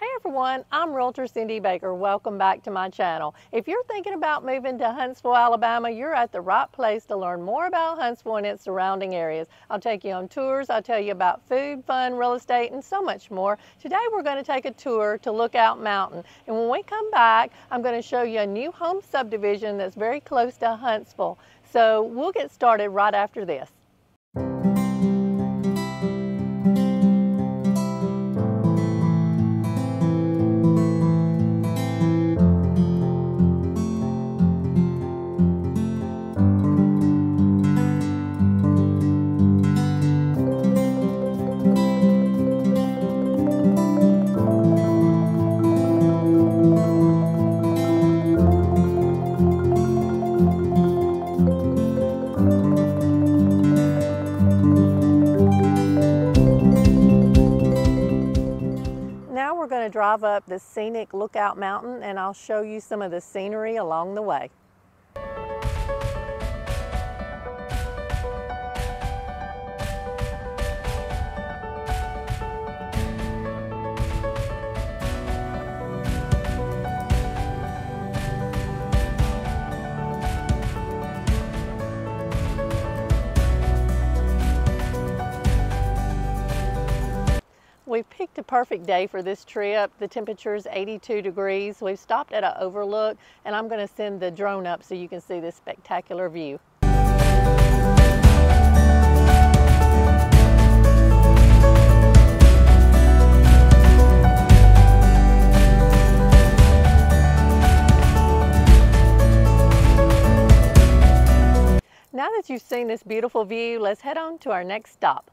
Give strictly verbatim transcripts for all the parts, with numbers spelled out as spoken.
Hey everyone, I'm Realtor Cinde Baker. Welcome back to my channel. If you're thinking about moving to Huntsville, Alabama, you're at the right place to learn more about Huntsville and its surrounding areas. I'll take you on tours, I'll tell you about food, fun, real estate, and so much more. Today we're going to take a tour to Lookout Mountain. And when we come back, I'm going to show you a new home subdivision that's very close to Huntsville. So we'll get started right after this. Drive up the scenic Lookout Mountain and I'll show you some of the scenery along the way. We picked a perfect day for this trip. The temperature is eighty-two degrees. We've stopped at an overlook and I'm going to send the drone up so you can see this spectacular view. Now that you've seen this beautiful view, let's head on to our next stop.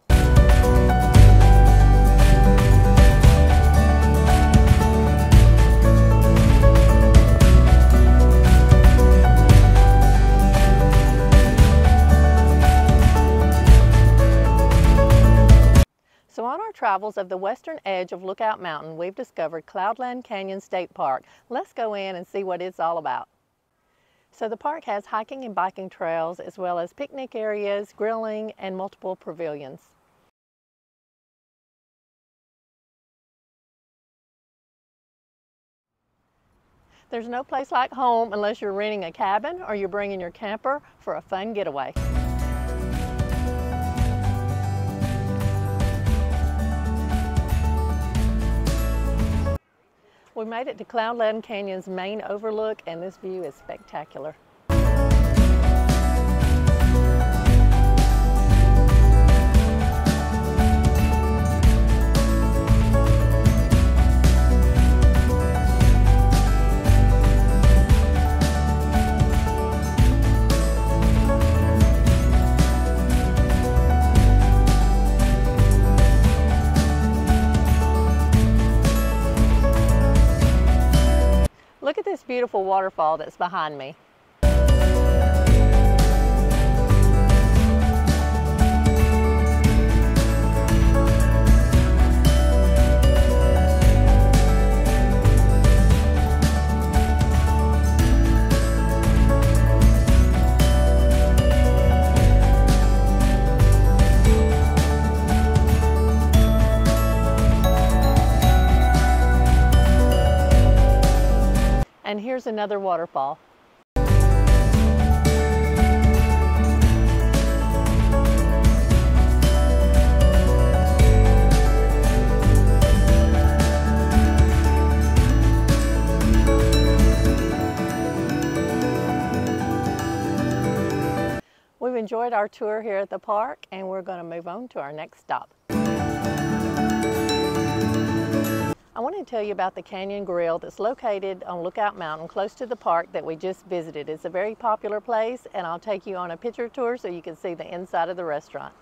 So on our travels of the western edge of Lookout Mountain, we've discovered Cloudland Canyon State Park. Let's go in and see what it's all about. So the park has hiking and biking trails, as well as picnic areas, grilling, and multiple pavilions. There's no place like home unless you're renting a cabin or you're bringing your camper for a fun getaway. We made it to Cloudland Canyon's main overlook, and this view is spectacular. Look at this beautiful waterfall that's behind me. And here's another waterfall. We've enjoyed our tour here at the park, and we're going to move on to our next stop. I want to tell you about the Canyon Grill that's located on Lookout Mountain close to the park that we just visited. It's a very popular place, and I'll take you on a picture tour so you can see the inside of the restaurant.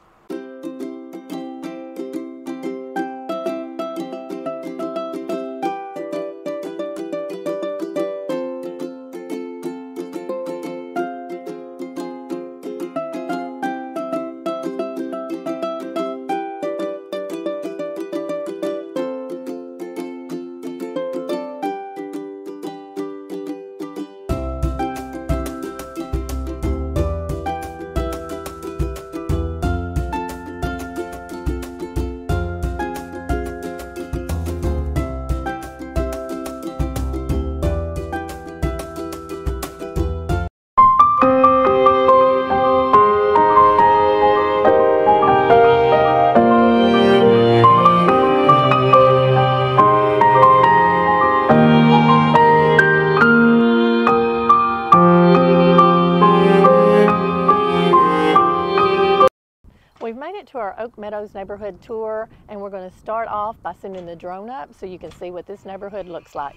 our Oak Meadows neighborhood tour, and we're going to start off by sending the drone up so you can see what this neighborhood looks like.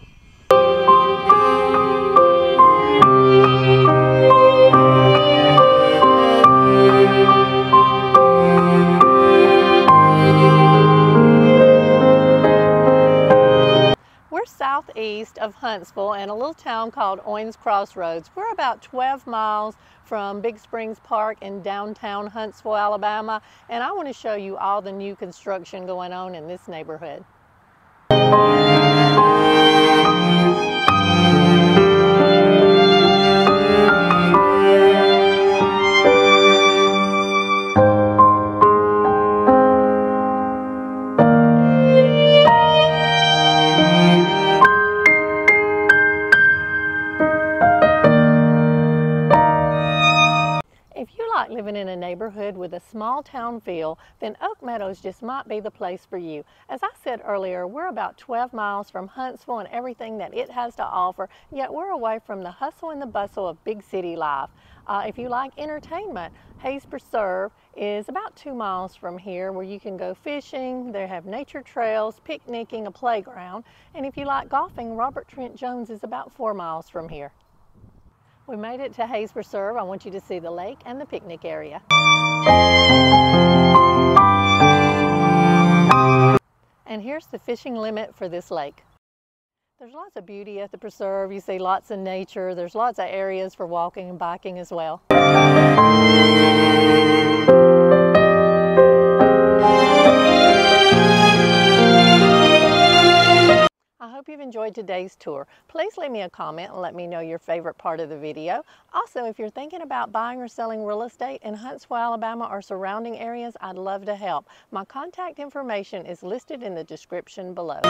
We're southeast of Huntsville in a little town called Owens Cross Roads. We're about twelve miles from Big Springs Park in downtown Huntsville, Alabama, and I want to show you all the new construction going on in this neighborhood. Living in a neighborhood with a small town feel, then Oak Meadows just might be the place for you. As I said earlier, we're about twelve miles from Huntsville and everything that it has to offer, yet we're away from the hustle and the bustle of big city life. Uh, if you like entertainment, Hays Preserve is about two miles from here where you can go fishing. They have nature trails, picnicking, a playground, and if you like golfing, Robert Trent Jones is about four miles from here. We made it to Hays Preserve. I want you to see the lake and the picnic area. And here's the fishing limit for this lake. There's lots of beauty at the preserve. You see lots of nature. There's lots of areas for walking and biking as well. If you've enjoyed today's tour, please leave me a comment and let me know your favorite part of the video. Also, if you're thinking about buying or selling real estate in Huntsville, Alabama or surrounding areas, I'd love to help. My contact information is listed in the description below.